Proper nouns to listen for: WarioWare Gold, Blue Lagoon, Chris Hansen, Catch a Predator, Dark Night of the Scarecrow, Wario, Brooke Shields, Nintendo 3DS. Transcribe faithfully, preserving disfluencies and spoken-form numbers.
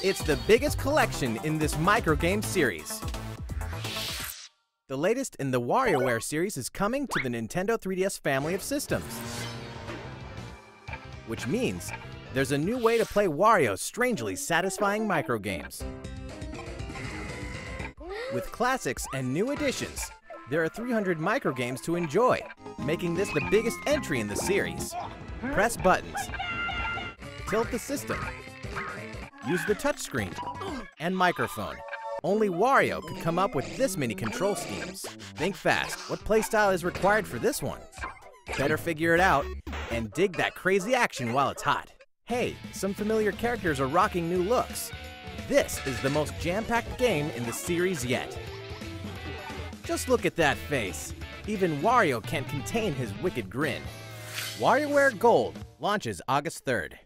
It's the biggest collection in this microgame series. The latest in the WarioWare series is coming to the Nintendo three D S family of systems, which means there's a new way to play Wario's strangely satisfying microgames. With classics and new additions, there are three hundred microgames to enjoy, making this the biggest entry in the series. Press buttons, tilt the system, use the touchscreen, and microphone. Only Wario could come up with this many control schemes. Think fast. What playstyle is required for this one? Better figure it out and dig that crazy action while it's hot. Hey, some familiar characters are rocking new looks. This is the most jam-packed game in the series yet. Just look at that face. Even Wario can't contain his wicked grin. WarioWare Gold launches August third.